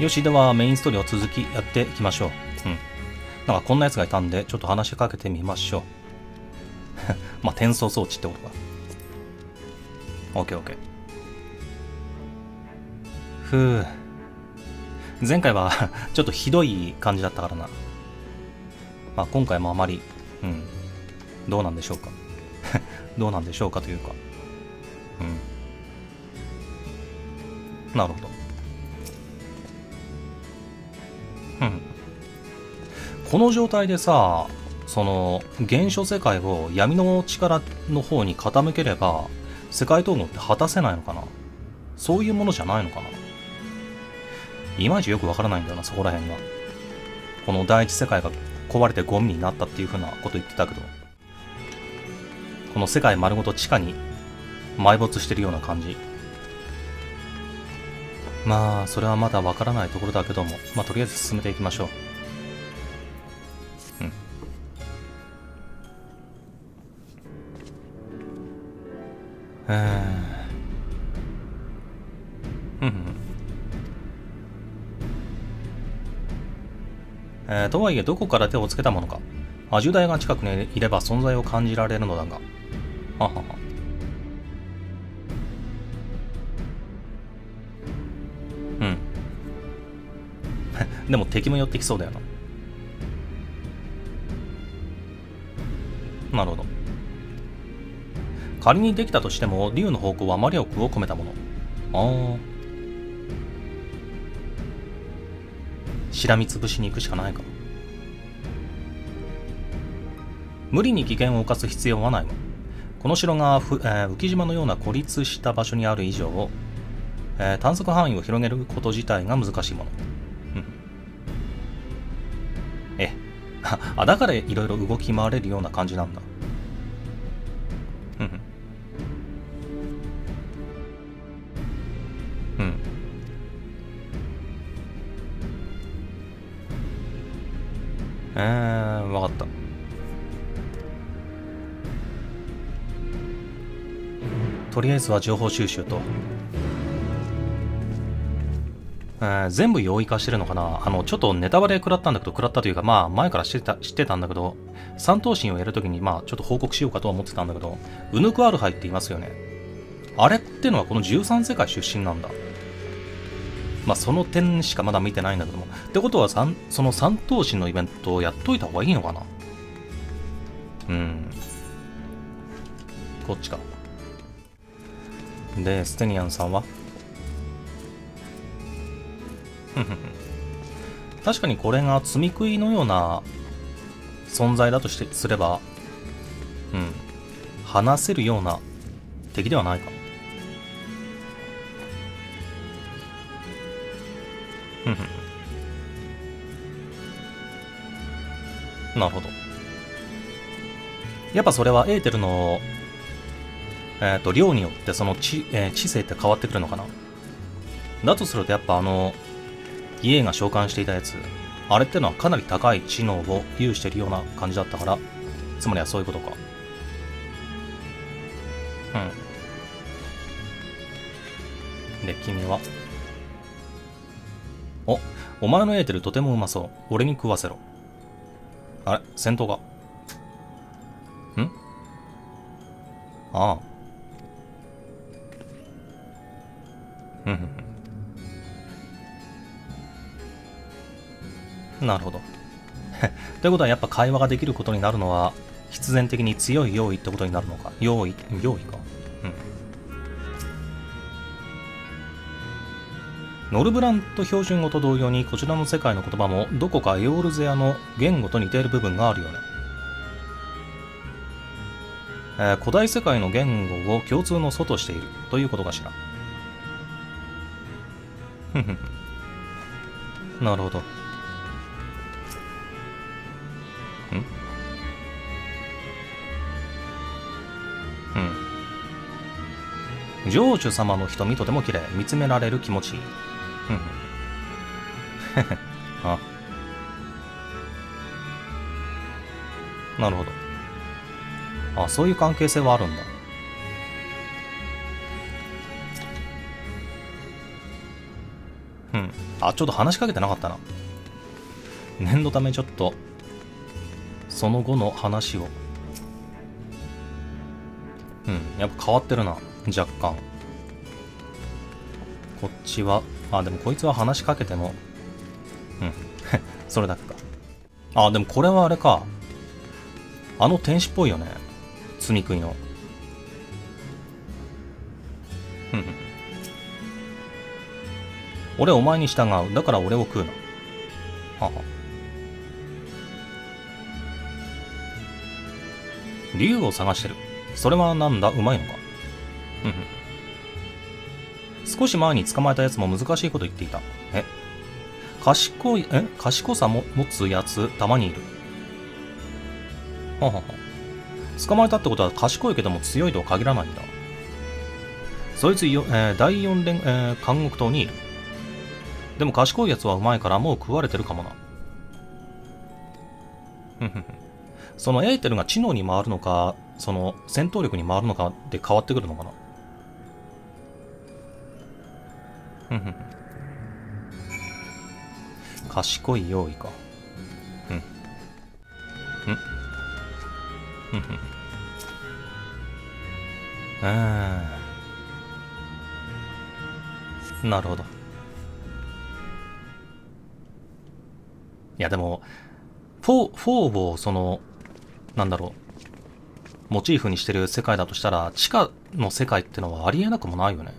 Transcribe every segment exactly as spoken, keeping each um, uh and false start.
よし、ではメインストーリーを続きやっていきましょう。うん。なんかこんなやつがいたんで、ちょっと話しかけてみましょう。まあ、転送装置ってことか。オッケーオッケー。ふぅ。前回はちょっとひどい感じだったからな。まあ、今回もあまり、うん。どうなんでしょうか。どうなんでしょうかというか。うん。なるほど。うん。この状態でさ、その現象世界を闇の力の方に傾ければ世界統合って果たせないのかな。そういうものじゃないのかな。いまいちよくわからないんだよな、そこら辺が。この第一世界が壊れてゴミになったっていうふうなこと言ってたけど、この世界丸ごと地下に埋没してるような感じ。まあそれはまだわからないところだけども、まあとりあえず進めていきましょう。うん。うんうん、えー、とはいえどこから手をつけたものか、アジュダイが近くにいれば存在を感じられるのだが、ははは。でも敵も寄ってきそうだよな。なるほど。仮にできたとしても、竜の方向は魔力を込めたもの。ああ。しらみつぶしに行くしかないか。無理に危険を冒す必要はないわ。この城が、えー、浮島のような孤立した場所にある以上、えー、探索範囲を広げること自体が難しいもの。あ、だからいろいろ動き回れるような感じなんだ。うん。うん。えー、わかった。とりあえずは情報収集と。全部容易化してるのかな。あの、ちょっとネタバレ食らったんだけど、食らったというか、まあ、前から知ってた、知ってたんだけど、三頭身をやるときに、まあ、ちょっと報告しようかとは思ってたんだけど、ウヌクアルハイって言いますよね。あれってのはこのじゅうさん世界出身なんだ。まあ、その点しかまだ見てないんだけども。ってことは、三、その三頭身のイベントをやっといた方がいいのかな。うん。こっちか。で、ステニアンさんは確かにこれが積み食いのような存在だとしてすれば、うん、話せるような敵ではないか。なるほど。やっぱそれはエーテルの、えー、と量によってその 知,、えー、知性って変わってくるのかな。だとするとやっぱあのイエーが召喚していたやつ、あれってのはかなり高い知能を有しているような感じだったから、つまりはそういうことか。うん。で、君はお、お前のエーテルとてもうまそう。俺に食わせろ。あれ戦闘がんああうんうんなるほど。ということはやっぱ会話ができることになるのは必然的に強い用意ってことになるのか。用意、用意か。うん。ノルブラント標準語と同様にこちらの世界の言葉もどこかエオルゼアの言語と似ている部分があるよね。えー、古代世界の言語を共通の祖としているということかしら。ふふふ。なるほど。城主様の瞳とても綺麗。見つめられる気持ちいい。あ、なるほど。あ、そういう関係性はあるんだ。うん。あ、ちょっと話しかけてなかったな。念のためちょっと、その後の話を。うん。やっぱ変わってるな。若干。こっちは、あ、でもこいつは話しかけても、うん。それだけか。あ、でもこれはあれか。あの天使っぽいよね。罪食いの。うん。俺お前に従う。だから俺を食うな。はは。竜を探してる。それはなんだ、うまいのか。うんうん。少し前に捕まえたやつも難しいこと言っていた。え賢い、え賢さも持つやつ、たまにいる。ははは。捕まえたってことは賢いけども強いとは限らないんだ。そいつよ、えー、だいよん連、えー、監獄島にいる。でも賢いやつはうまいからもう食われてるかもな。そのエーテルが知能に回るのか、その戦闘力に回るのかで変わってくるのかな。賢い用意か。うん。うん。うん。うん。なるほど。いや、でも、フォー、フォーを、その、なんだろう、モチーフにしてる世界だとしたら、地下の世界ってのはありえなくもないよね。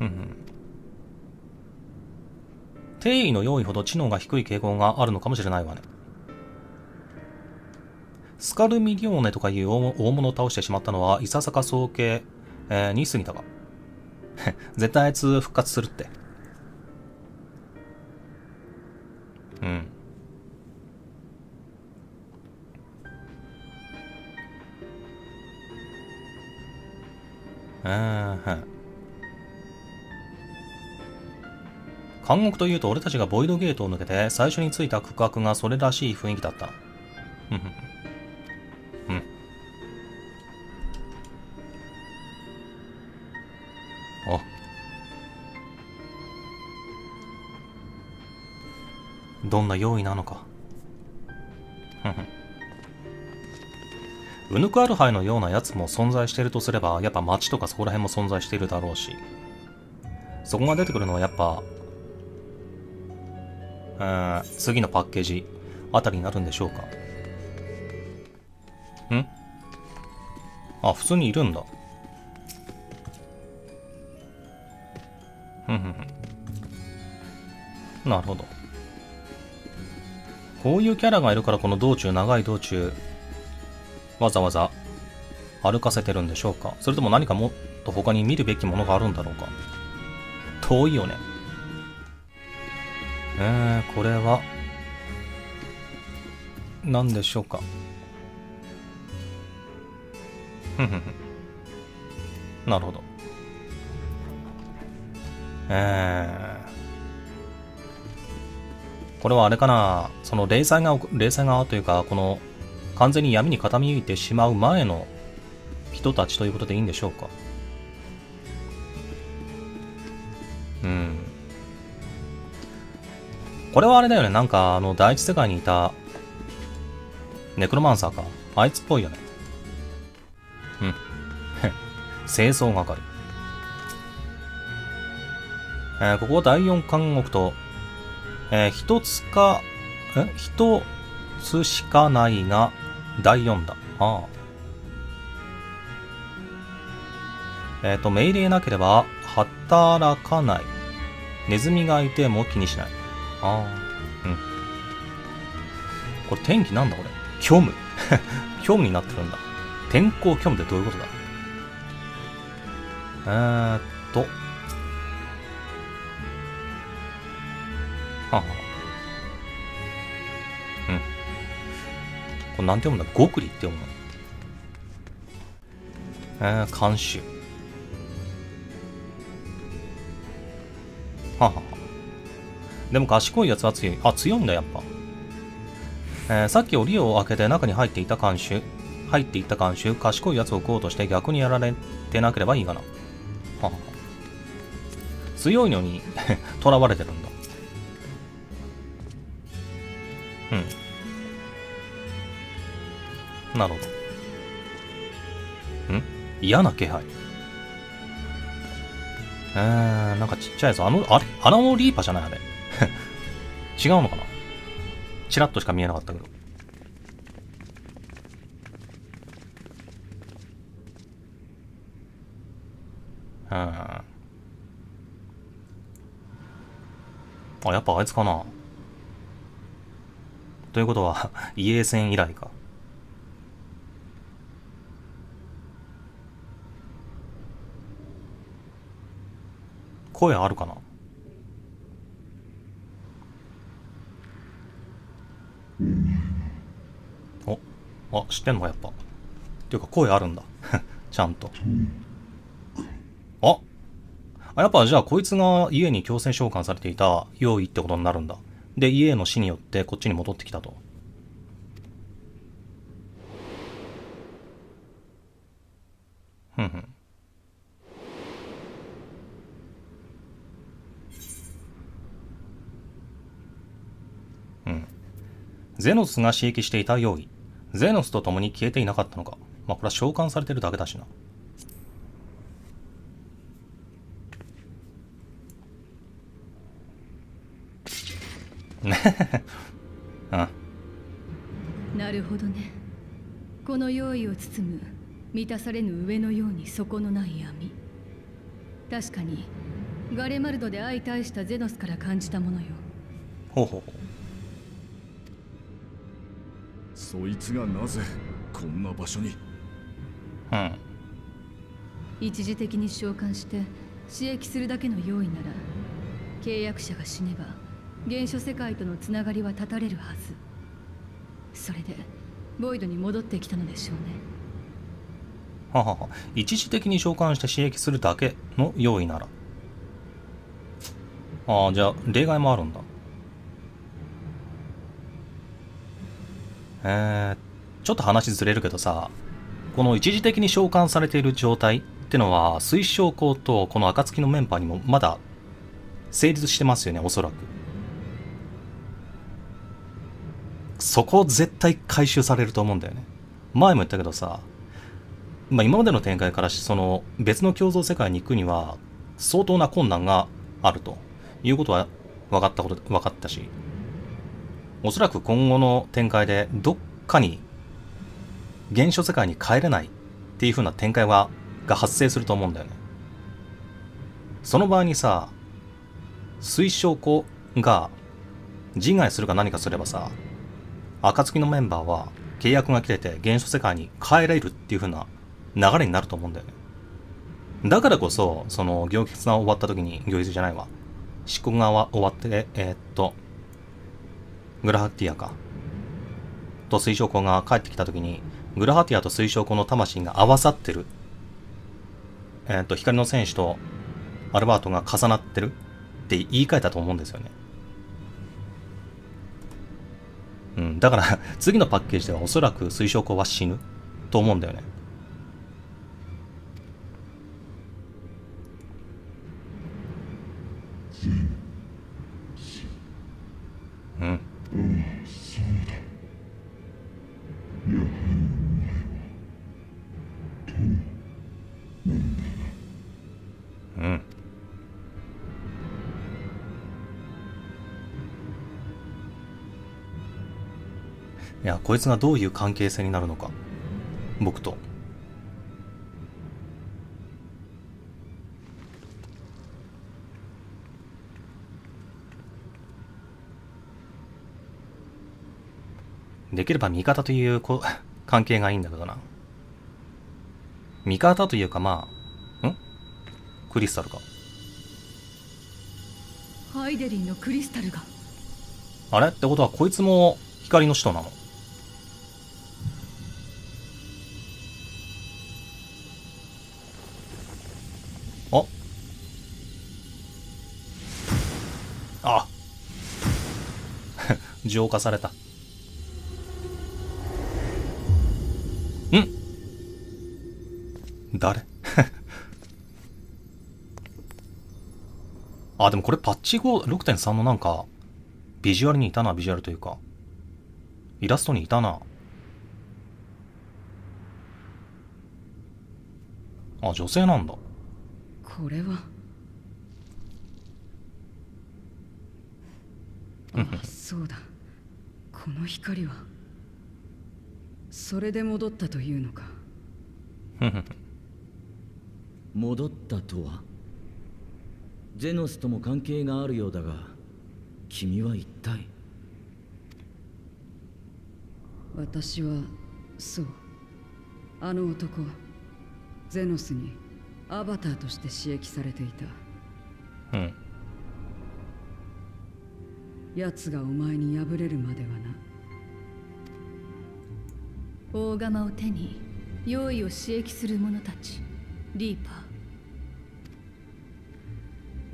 うんうん。定位の用意ほど知能が低い傾向があるのかもしれないわね。スカルミリオーネとかいう大物を倒してしまったのはいささか早計、えー、に過ぎたが。絶対あいつ復活するって。うん。ああ、はい。監獄というと俺たちがボイドゲートを抜けて最初についた区画がそれらしい雰囲気だった。うん。うん。あ。どんな用意なのか。ウヌクアルハイのようなやつも存在しているとすれば、やっぱ街とかそこら辺も存在しているだろうし。そこが出てくるのはやっぱ、次のパッケージあたりになるんでしょうか。ん？あ、普通にいるんだ。ふんふんふん。なるほど。こういうキャラがいるからこの道中、長い道中、わざわざ歩かせてるんでしょうか。それとも何かもっと他に見るべきものがあるんだろうか。遠いよね。えー、これは何でしょうか。ふんふんふん。なるほど。えー、これはあれかな、その霊災が霊災がというか、この完全に闇に傾いてしまう前の人たちということでいいんでしょうか。うん。これはあれだよね。なんか、あの、第一世界にいた、ネクロマンサーか。あいつっぽいよね。うん。清掃係。えー、ここはだいよん監獄と、えー、一つか、え一つしかないが、だいよんだ。ああ。えっと、命令なければ、働かない。ネズミがいても気にしない。ああ、うん。これ天気なんだこれ。虚無。虚無になってるんだ。天候虚無ってどういうことだ。えーっと。はは。うん。これなんて読むんだ、ゴクリって読むの。えー、監視。はは。でも賢いやつは強い。あ、強いんだ、やっぱ。えー、さっき檻を開けて中に入っていた監修。入っていった監修。賢いやつを食おうとして逆にやられてなければいいかな。はは強いのに囚われてるんだ。うん。なるほど。ん？嫌な気配。えー、なんかちっちゃいぞ。あの、あれ？あのリーパーじゃないあれ。違うのかな？チラッとしか見えなかったけど。うん。あ、やっぱあいつかな。ということは、異英戦以来か。声あるかな。お、あ、知ってんのかやっぱ。っていうか声あるんだ。ちゃんと。あ、あ、やっぱじゃあこいつが家に強制召喚されていた用意ってことになるんだ。で、家の死によってこっちに戻ってきたと。ふんふん。うん。ゼノスが刺激していた用意。ゼノスと共に消えていなかったのか。まあこれは召喚されてるだけだしな。ああ、なるほどね。この用意を包む満たされぬ上のように底のない闇。確かにガレマルドで相対したゼノスから感じたものよ。ほうほうほう。そいつがなぜこんな場所に。うん。一時的に召喚して刺激するだけの用意なら、契約者が死ねば原初世界とのつながりは断たれるはず。それでボイドに戻ってきたのでしょうね。ははは。一時的に召喚して刺激するだけの用意なら。ああ、じゃあ例外もあるんだ。えー、ちょっと話ずれるけどさ、この一時的に召喚されている状態ってのは水晶光とこの暁のメンバーにもまだ成立してますよね、おそらく。そこ絶対回収されると思うんだよね。前も言ったけどさ、まあ、今までの展開からその別の共存世界に行くには相当な困難があるということは分かったこと分かったし、おそらく今後の展開でどっかに現象世界に帰れないっていう風な展開はが発生すると思うんだよね。その場合にさ、水晶庫が自害するか何かすればさ、暁のメンバーは契約が切れて現象世界に帰れるっていう風な流れになると思うんだよね。だからこそ、その行列が終わった時に、行列じゃないわ、執行が終わって、えー、っと、グラハティアか。と水晶庫が帰ってきた時に、グラハティアと水晶庫の魂が合わさってる。えー、っと、光の戦士とアルバートが重なってるって言い換えたと思うんですよね。うん、だから次のパッケージではおそらく水晶光は死ぬと思うんだよね。うん。うん。いや、こいつがどういう関係性になるのか、僕と。できれば味方というこ関係がいいんだけどな。味方というか、まあ、ん？クリスタルか。ハイデリンのクリスタルが。あれってことは、こいつも光の使徒なの？あ浄化された。ん？誰？あ、でもこれパッチ ご ろくてんさん のなんか、ビジュアルにいたな、ビジュアルというか。イラストにいたな。あ、女性なんだ。これは。あ、そうだ。この光は。それで戻ったというのか。戻ったとは。ゼノスとも関係があるようだが、君は一体。私は、そう、あの男、ゼノスにアバターとして刺激されていた。うん。奴がお前に敗れるまではな。大釜を手に、用意を刺激する者たち、リーパー。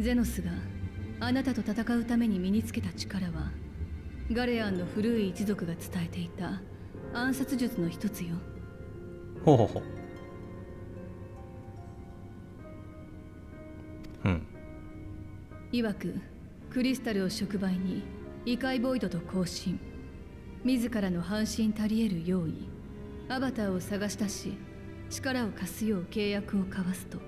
ゼノスがあなたと戦うために身につけた力は、ガレアンの古い一族が伝えていた暗殺術の一つよ。ほうほうほう。うん。いわく、クリスタルを触媒に異界ボイドと交信、自らの半身足り得る用意、アバターを探し出し、力を貸すよう契約を交わすと。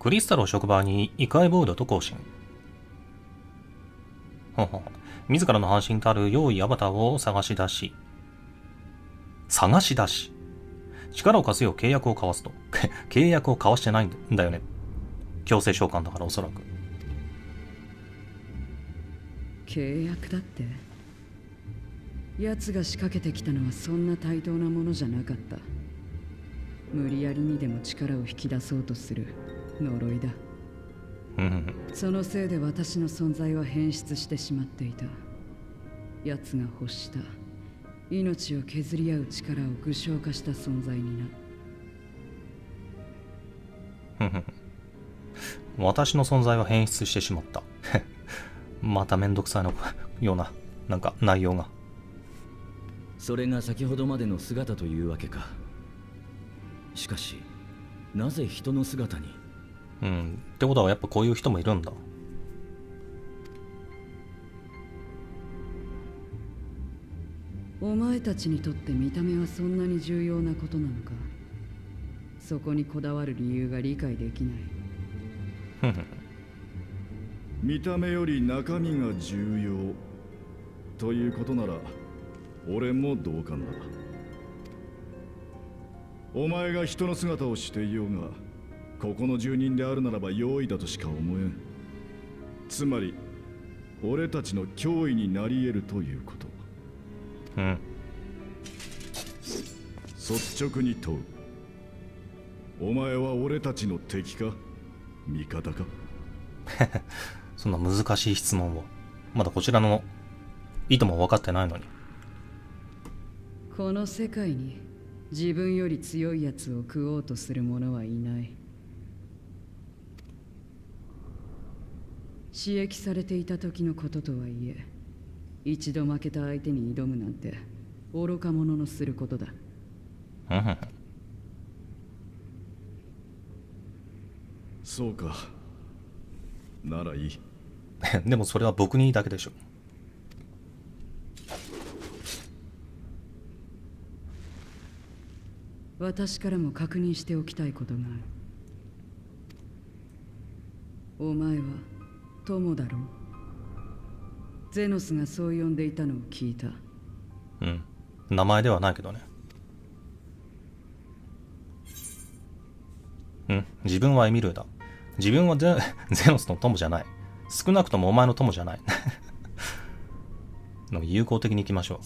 クリスタルを触媒に異界ボイドと交信。ほうほう。自らの半身たる用意アバターを探し出し、探し出し、力を貸すよう契約を交わすと。契約を交わしてないんだよね。強制召喚だからおそらく。契約だって。奴が仕掛けてきたのはそんな対等なものじゃなかった。無理やりにでも力を引き出そうとする呪いだ。そのせいで私の存在は変質してしまっていた。奴が欲した命を削り合う力を具象化した存在にな。私の存在は変質してしまった。まためんどくさいのようななんか内容が。それが先ほどまでの姿というわけか。しかしなぜ人の姿に。うん、ってことはやっぱこういう人もいるんだ。お前たちにとって見た目はそんなに重要なことなのか。そこにこだわる理由が理解できない。見た目より中身が重要ということなら俺も同感だ。お前が人の姿をしていようが、ここの住人であるならば用意だとしか思えん。つまり俺たちの脅威になり得るということ。うん、率直に問う。お前は俺たちの敵か味方か。そんな難しい質問を。まだこちらの意図も分かってないのに。この世界に自分より強いやつを食おうとする者はいない。刺激されていた時のこととはいえ、一度負けた相手に挑むなんて愚か者のすることだ。そうか、ならいい。でもそれは僕にだけでしょ。私からも確認しておきたいことがある。お前は友だろう。ゼノスがそう呼んでいたのを聞いた。うん。名前ではないけどね。うん。自分はエミルーだ。自分は ゼ, ゼノスの友じゃない。少なくともお前の友じゃない。でも友好的に行きましょ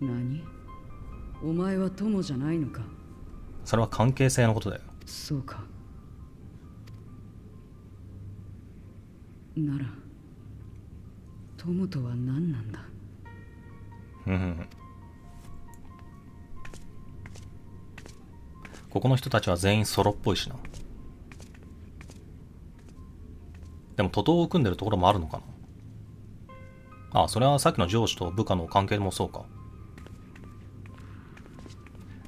う。何？お前は友じゃないのか。それは関係性のことだよ。そうか。なら友とは何なんだ。うん。ここの人たちは全員ソロっぽいしな。でも徒党を組んでるところもあるのかな。ああ、それはさっきの上司と部下の関係もそうか。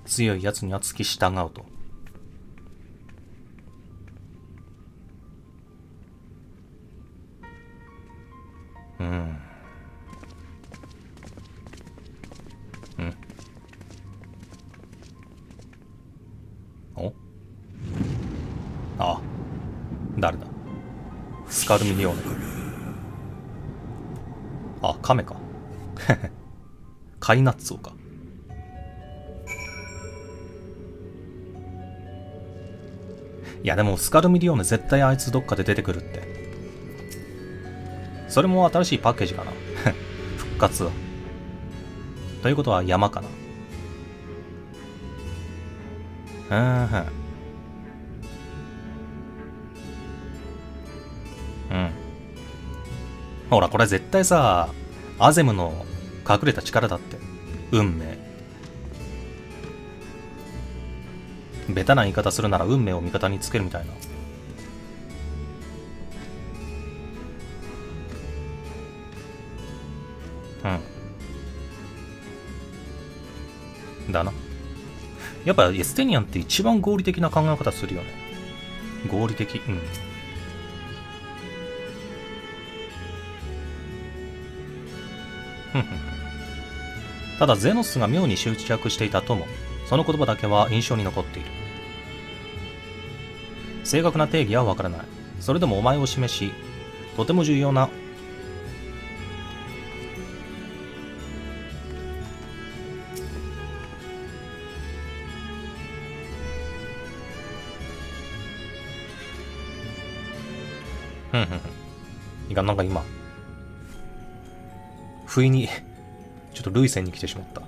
強いやつには付き従うと。うん。うん。お？ああ。誰だ？スカルミリオーネ。あ、カメか。カイナッツオか。いやでもスカルミリオーネ絶対あいつどっかで出てくるって。それも新しいパッケージかな。復活ということは山かな。うんうん、ほらこれ絶対さアゼムの隠れた力だって。運命、ベタな言い方するなら運命を味方につけるみたいな。うんだな。やっぱエステニアンって一番合理的な考え方するよね。合理的。うん、ただゼノスが妙に執着していたとも、その言葉だけは印象に残っている。正確な定義はわからない。それでもお前を示し、とても重要なうんうんうんいかなんか今不意にちょっと涙腺に来てしまった。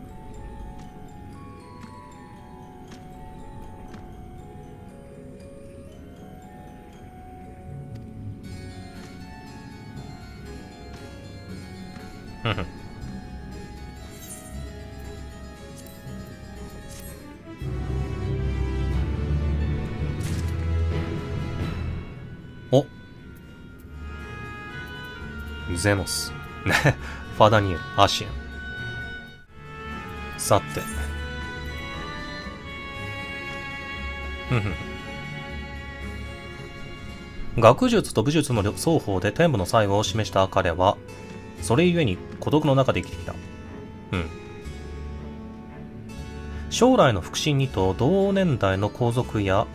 お、ゼノスファダニエル、アシエン。さて学術と武術の双方で天賦の最後を示した彼はそれゆえに孤独の中で生きてきた。うん。将来の腹心にと同年代の皇族や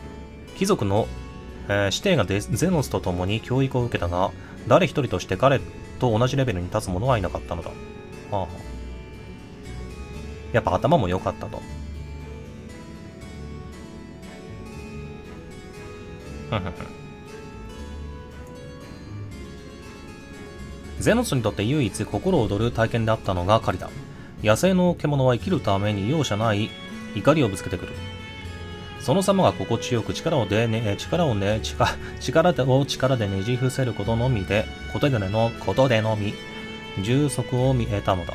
貴族の、えー、師弟がデゼノスと共に教育を受けたが、誰一人として彼と同じレベルに立つ者はいなかったのだ。ああ。やっぱ頭も良かったと。ふんふんふん。ゼノスにとって唯一心躍る体験であったのが狩りだ。野生の獣は生きるために容赦ない怒りをぶつけてくる。その様が心地よく力をでね、力をね、力、力を力でねじ伏せることのみで、ことでの、ことでのみ、充足を見えたのだ。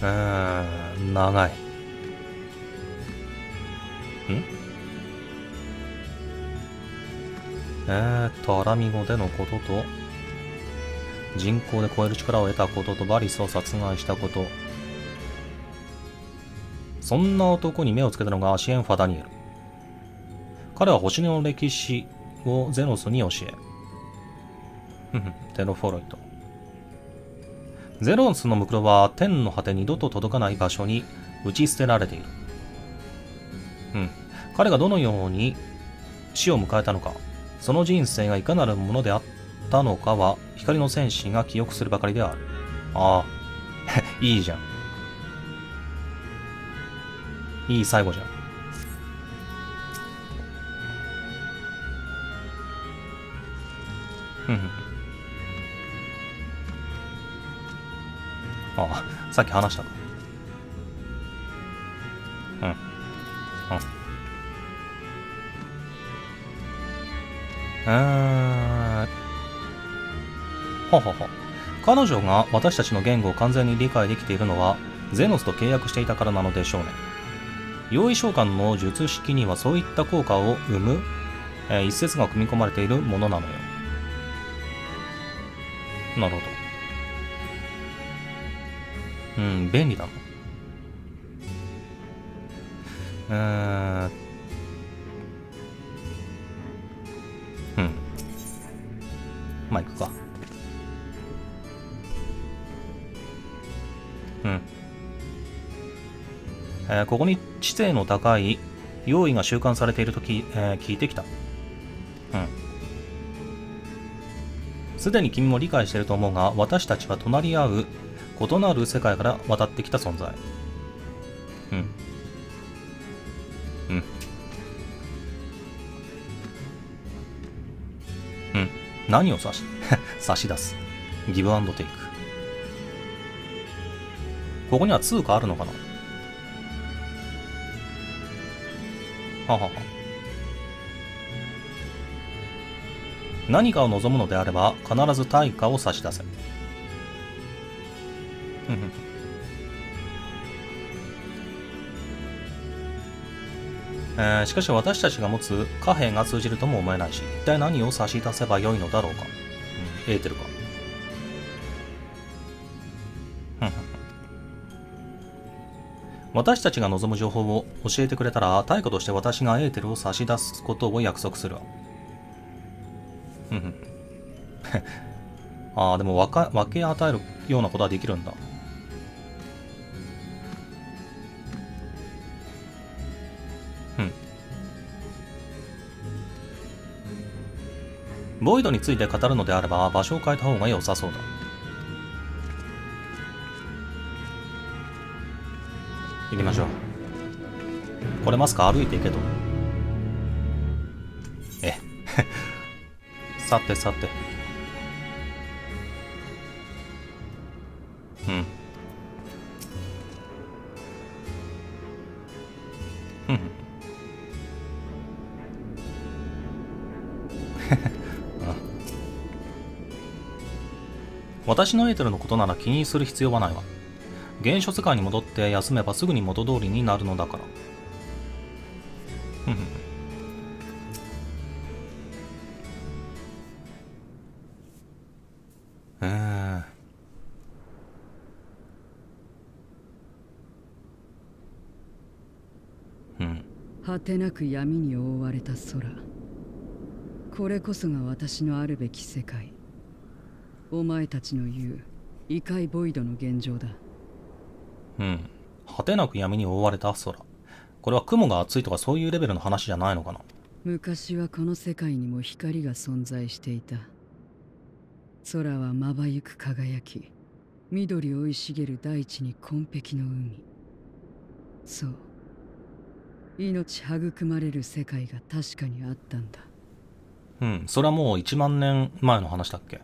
うーん、長い。んえーっと、アラミゴでのことと、人口で超える力を得たことと、バリスを殺害したこと。そんな男に目をつけたのがアシエン・ファダニエル。彼は星の歴史をゼノスに教え。テロフォロイト。ゼノスのムクロは天の果て二度と届かない場所に打ち捨てられている。うん。彼がどのように死を迎えたのか。その人生がいかなるものであったのかは、光の戦士が記憶するばかりである。ああ、いいじゃん。いい最後じゃん。ふんふん。ああ、さっき話したか。うん。うん。ははは。彼女が私たちの言語を完全に理解できているのはゼノスと契約していたからなのでしょうね。用意召喚の術式にはそういった効果を生む、えー、一節が組み込まれているものなのよ。なるほど。うん、便利だもん。うーん。うん。まあ、行くか。うん。えー、ここに知性の高い用意が収監されているとき、えー、聞いてきた。うん。すでに君も理解していると思うが、私たちは隣り合う異なる世界から渡ってきた存在。うん。うん。うん。何を差し、差し出す。ギブアンドテイク。ここには通貨あるのかな。ははは。何かを望むのであれば、必ず対価を差し出せ。うんうん。えー、しかし私たちが持つ貨幣が通じるとも思えないし、一体何を差し出せばよいのだろうか。うん、エーテルか。私たちが望む情報を教えてくれたら、対価として私がエーテルを差し出すことを約束する。ああ、でも分か、分け与えるようなことはできるんだ。ボイドについて語るのであれば場所を変えた方が良さそうだ。行きましょう。これますか。歩いていけと。えさてさて。うんうん私のエーテルのことなら気にする必要はないわ。原初世界に戻って休めばすぐに元通りになるのだから。うん。うん。果てなく闇に覆われた空。これこそが私のあるべき世界。お前たちの言う異界ボイドの現状だ。うん。果てなく闇に覆われた空。これは雲が厚いとかそういうレベルの話じゃないのかな。昔はこの世界にも光が存在していた。空はまばゆく輝き、緑生い茂る大地に紺碧の海。そう。命育まれる世界が確かにあったんだ。うん。それはもういちまんねんまえの話だっけ。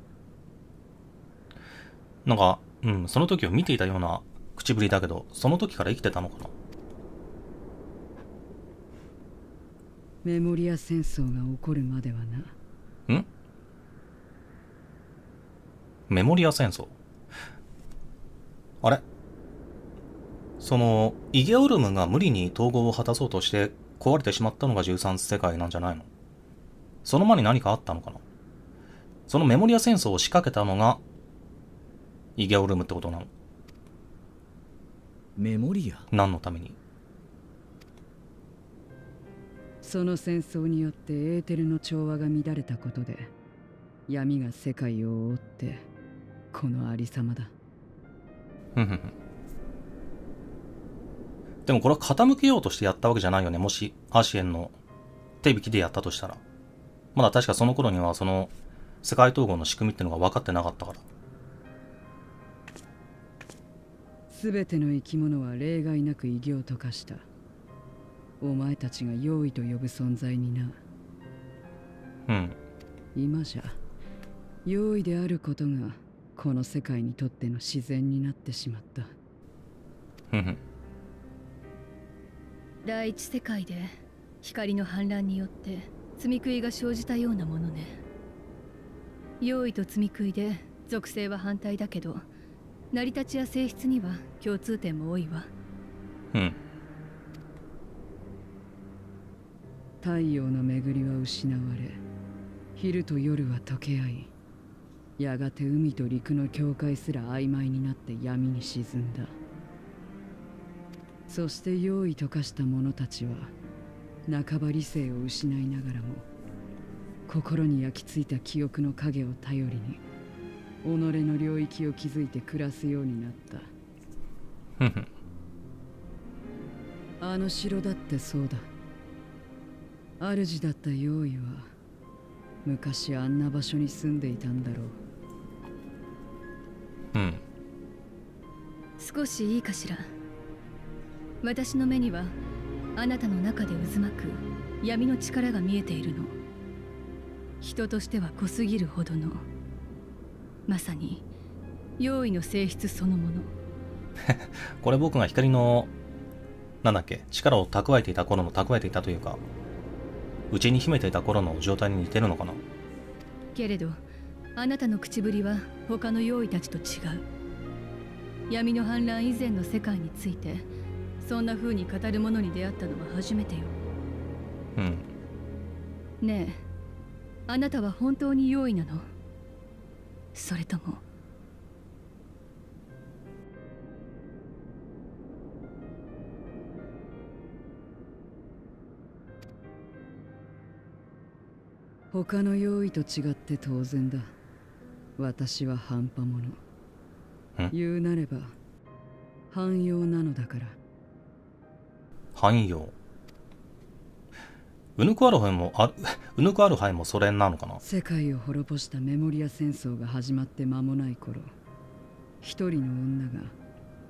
なんか、うん、その時を見ていたような口ぶりだけど、その時から生きてたのかな。メモリア戦争が起こるまではな。ん？メモリア戦争。あれ？その、イゲオルムが無理に統合を果たそうとして壊れてしまったのがじゅうさんせかいなんじゃないの？その間に何かあったのかな？そのメモリア戦争を仕掛けたのが、イゲオルムってことなの。メモリア。何のために？その戦争によってエーテルの調和が乱れたことで、闇が世界を覆ってこのありさまだ。でもこれは傾けようとしてやったわけじゃないよね。もしアシエンの手引きでやったとしたら、まだ確かその頃にはその世界統合の仕組みってのが分かってなかったから。すべての生き物は例外なく異形と化した。お前たちが用意と呼ぶ存在にな。うん。今じゃ、用意であることがこの世界にとっての自然になってしまった。第一世界で光の氾濫によって積み食いが生じたようなものね。用意と積み食いで属性は反対だけど、成り立ちや性質には共通点も多いわ。うん。太陽の巡りは失われ、昼と夜は溶け合い、やがて海と陸の境界すら曖昧になって闇に沈んだ。そして用意と化した者たちは半ば理性を失いながらも心に焼き付いた記憶の影を頼りに己の領域を築いて暮らすようになったあの城だってそうだ。主だった用意は昔あんな場所に住んでいたんだろう。うん、少しいいかしら。私の目にはあなたの中で渦巻く闇の力が見えているの。人としては濃すぎるほどの、まさに用意の性質そのものこれ僕が光のなんだっけ、力を蓄えていた頃の蓄えていたというか、内に秘めていた頃の状態に似てるのかな。けれどあなたの口ぶりは他の用意たちと違う。闇の氾濫以前の世界についてそんな風に語る者に出会ったのは初めてよ。うん。ねえ、あなたは本当に用意なの？それとも他の用意と違って当然だ。私は半端者。言うなれば汎用なのだから。汎用。ウヌクアロハイもあるウヌクアロハイもそれなのかな。世界を滅ぼしたメモリア戦争が始まって間もない頃、一人の女が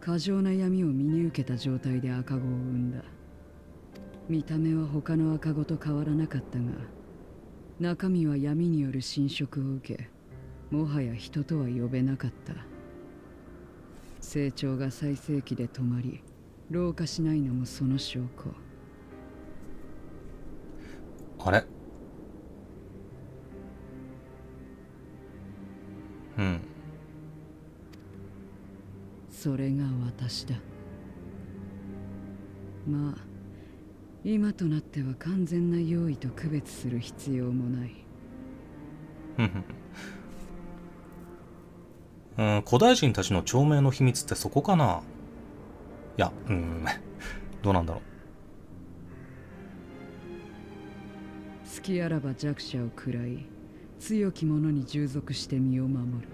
過剰な闇を見に受けた状態で赤子を産んだ。見た目は他の赤子と変わらなかったが、中身は闇による侵食を受け、もはや人とは呼べなかった。成長が最盛期で止まり、老化しないのもその証拠。あれ、うん、それが私だ。まあ今となっては完全な用意と区別する必要もないうん、古代人たちの長命の秘密ってそこかな。いや、うんどうなんだろう。隙あらば弱者を喰らい、強き者に従属して身を守る。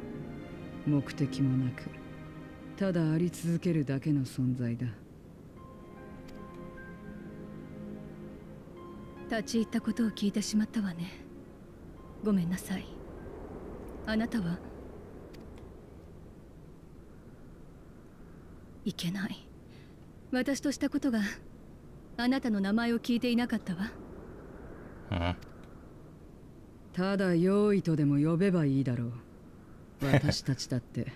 目的もなく、ただあり続けるだけの存在だ。立ち入ったことを聞いてしまったわね。ごめんなさい。あなたはいけない。私としたことがあなたの名前を聞いていなかったわ。うん、ただ用意とでも呼べばいいだろう。私たちだって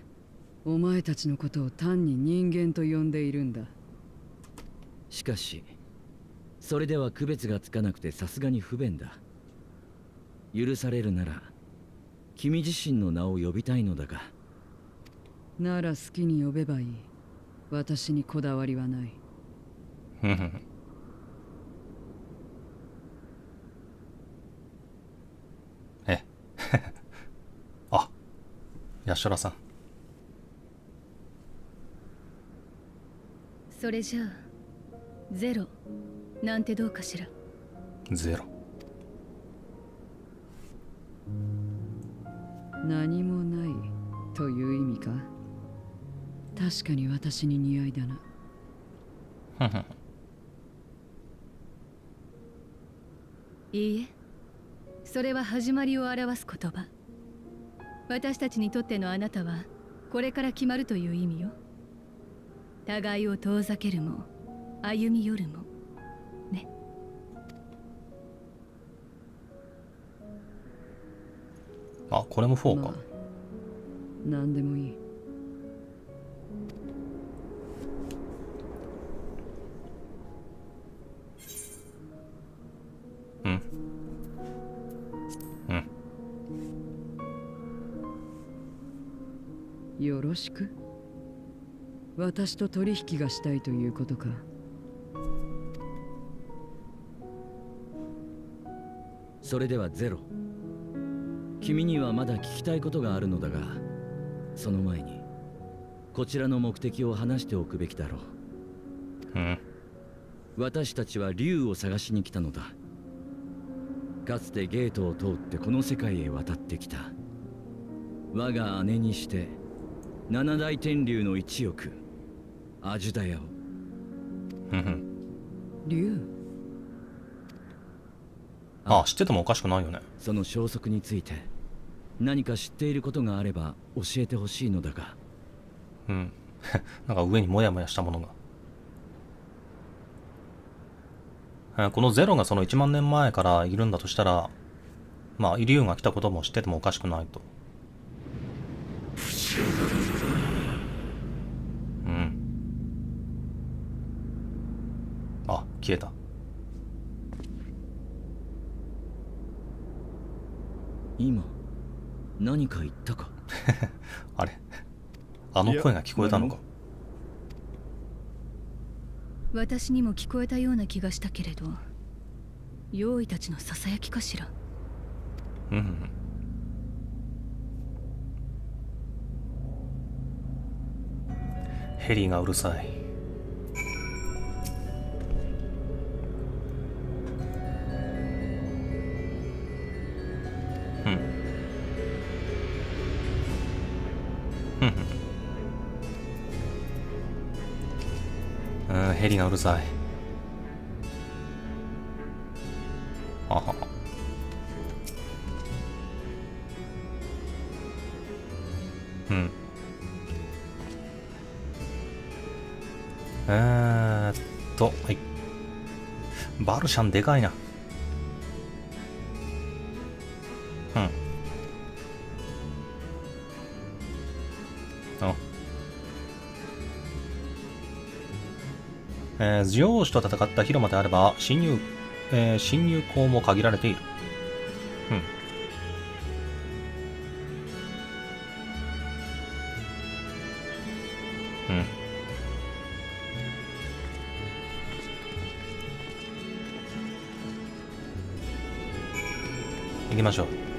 お前たちのことを単に人間と呼んでいるんだ。しかしそれでは区別がつかなくてさすがに不便だ。許されるなら君自身の名を呼びたいのだが。なら好きに呼べばいい。私にこだわりはないえあ、ヤシュラさん。それじゃあゼロなんてどうかしら。ゼロ。何もないという意味か。確かに私に似合いだな。いいえ、それは始まりを表す言葉。私たちにとってのあなたはこれから決まるという意味よ。互いを遠ざけるも歩み寄るも。あ、これもフォーか、まあ、何でもいい。うんうん、よろしく。私と取引がしたいということか。それではゼロ。君にはまだ聞きたいことがあるのだが、その前にこちらの目的を話しておくべきだろう。うん、私たちは竜を探しに来たのだ。かつてゲートを通ってこの世界へ渡ってきた。我が姉にして七大天竜の一翼アジュダヤを。竜。ああ、知っててもおかしくないよね。その消息について何か知っていることがあれば教えてほしいのだが。うんなんか上にもやもやしたものが。このゼロがそのいちまんねんまえからいるんだとしたら、まあイリュウが来たことも知っててもおかしくないと。うん。あ、消えた。今何か言ったか。あれ、あの声が聞こえたのか。私にも聞こえたような気がしたけれど、用意たちのささやきかしら。うん。ヘリがうるさい。うん。うん。うん、ヘリがうるさい。あは。うん。えーっと、はい。バルシャンでかいな。うん。あ。えー、ジオーシュと戦った広間であれば、侵入、えー、侵入口も限られている。うん。行きましょう。